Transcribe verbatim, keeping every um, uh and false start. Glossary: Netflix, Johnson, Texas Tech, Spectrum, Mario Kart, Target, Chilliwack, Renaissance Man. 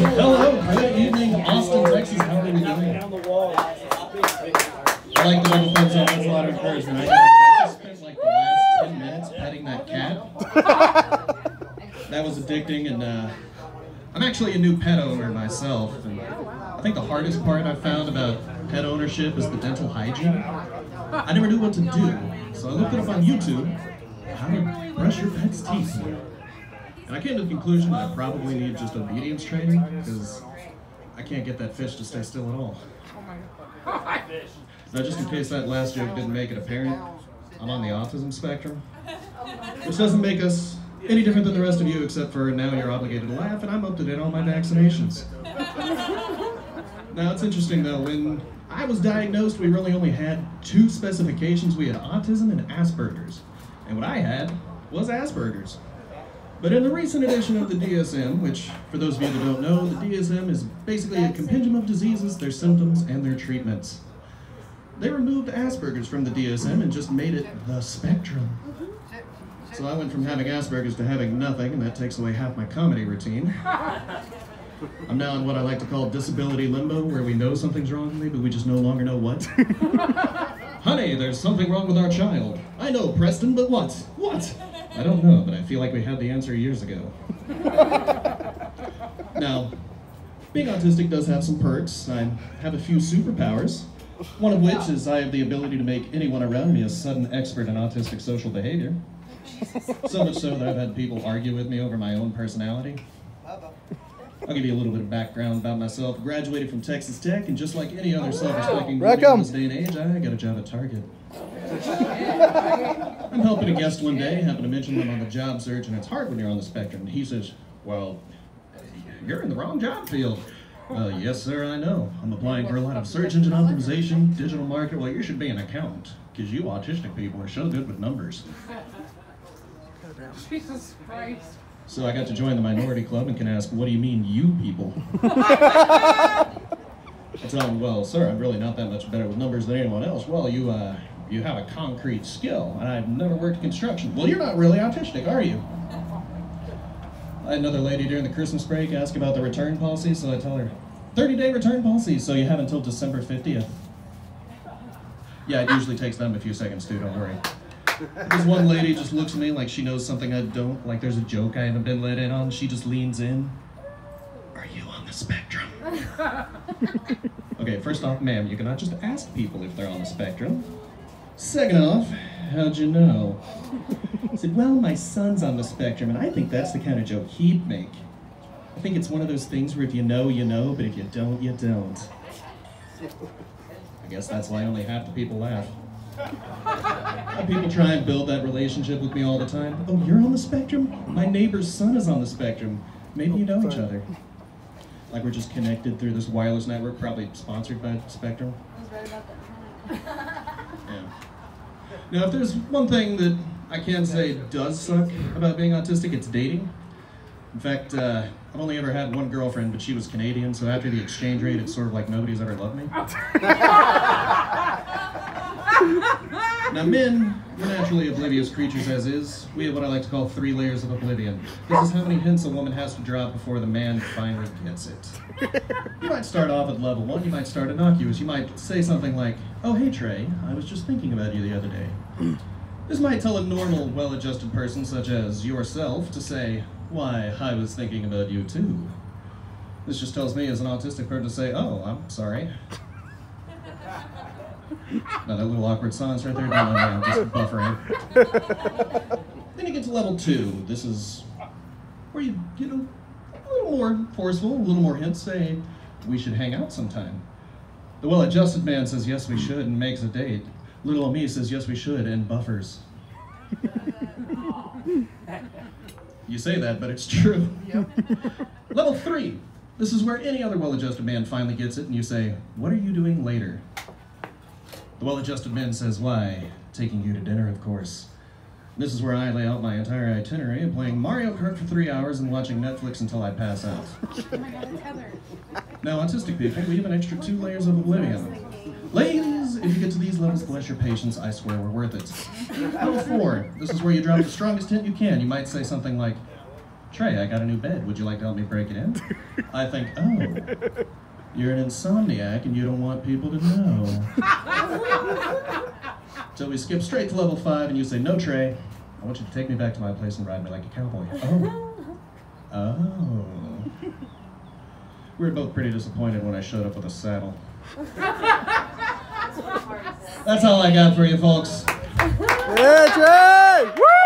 Hello, good evening, Austin, Texas. How are you doing? I like the way the folks on that's a lot of encouragement. I spent like the last ten minutes petting that cat. That was addicting, and uh, I'm actually a new pet owner myself. And I think the hardest part I found about pet ownership is the dental hygiene. I never knew what to do, so I looked it up on YouTube, how to brush your pet's teeth. And I came to the conclusion that I probably need just obedience training, because I can't get that fish to stay still at all. Now, just in case that last joke didn't make it apparent, I'm on the autism spectrum, which doesn't make us any different than the rest of you, except for now you're obligated to laugh, and I'm up to date on my vaccinations. Now, it's interesting, though, when I was diagnosed, we really only had two specifications. We had autism and Asperger's, and what I had was Asperger's. But in the recent edition of the D S M, which, for those of you that don't know, the D S M is basically a compendium of diseases, their symptoms, and their treatments. They removed Asperger's from the D S M and just made it the spectrum. So I went from having Asperger's to having nothing, and that takes away half my comedy routine. I'm now in what I like to call disability limbo, where we know something's wrong with me, but we just no longer know what. Honey, there's something wrong with our child. I know, Preston, but what? What? I don't know, but I feel like we had the answer years ago. Now, being autistic does have some perks. I have a few superpowers, one of which is I have the ability to make anyone around me a sudden expert in autistic social behavior. So much so that I've had people argue with me over my own personality. I'll give you a little bit of background about myself. I graduated from Texas Tech, and just like any other self-respecting dude in this day and age, I got a job at Target. I'm helping a guest one day, happened to mention them on the job search, and it's hard when you're on the spectrum. He says, well, you're in the wrong job field. Uh, yes, sir, I know. I'm applying for a lot of search engine optimization, digital market. Well, you should be an accountant, because you autistic people are so good with numbers. Jesus Christ. So I got to join the minority club and can ask, what do you mean, you people? I tell him, well, sir, I'm really not that much better with numbers than anyone else. Well, you, uh... you have a concrete skill, and I've never worked construction. Well, you're not really autistic, are you? I had another lady during the Christmas break ask about the return policy, so I tell her, thirty day return policy, so you have until December fiftieth. Yeah, it usually takes them a few seconds too, don't worry. This one lady just looks at me like she knows something I don't, like there's a joke I haven't been let in on. She just leans in. Are you on the spectrum? Okay, first off, ma'am, you cannot just ask people if they're on the spectrum. Second off, how'd you know? I said, well, my son's on the spectrum, and I think that's the kind of joke he'd make. I think it's one of those things where if you know, you know, but if you don't, you don't. I guess that's why only half the people laugh. And people try and build that relationship with me all the time. Oh, you're on the spectrum? My neighbor's son is on the spectrum. Maybe you know each other. Like we're just connected through this wireless network, probably sponsored by Spectrum. I was right about that. Now, if there's one thing that I can say does suck about being autistic, it's dating. In fact, uh, I've only ever had one girlfriend, but she was Canadian, so after the exchange rate, it's sort of like nobody's ever loved me. Now, men, we're naturally oblivious creatures as is. We have what I like to call three layers of oblivion. This is how many hints a woman has to drop before the man finally gets it. You might start off at level one, you might start innocuous. You might say something like, oh, hey, Trey, I was just thinking about you the other day. This might tell a normal, well-adjusted person, such as yourself, to say, why, I was thinking about you, too. This just tells me as an autistic person to say, oh, I'm sorry. Now that little awkward silence right there, no, no, just buffering. Then you get to level two. This is where you get a, a little more forceful, a little more hints, say, we should hang out sometime. The well-adjusted man says, yes, we should, and makes a date. Little old me says, yes, we should, and buffers. You say that, but it's true. Yep. Level three. This is where any other well-adjusted man finally gets it, and you say, what are you doing later? The well-adjusted man says, why, taking you to dinner, of course. This is where I lay out my entire itinerary of playing Mario Kart for three hours and watching Netflix until I pass out. Oh my God, it's Heather. Now, autistic people, we have an extra two layers of oblivion. Ladies, if you get to these levels, bless your patience, I swear we're worth it. Level four, this is where you drop the strongest hint you can. You might say something like, Trey, I got a new bed. Would you like to help me break it in? I think, oh, you're an insomniac and you don't want people to know. So we skip straight to level five and you say, no, Trey, I want you to take me back to my place and ride me like a cowboy. Oh. Oh. We were both pretty disappointed when I showed up with a saddle. That's all I got for you, folks. Yeah, Trey! Woo!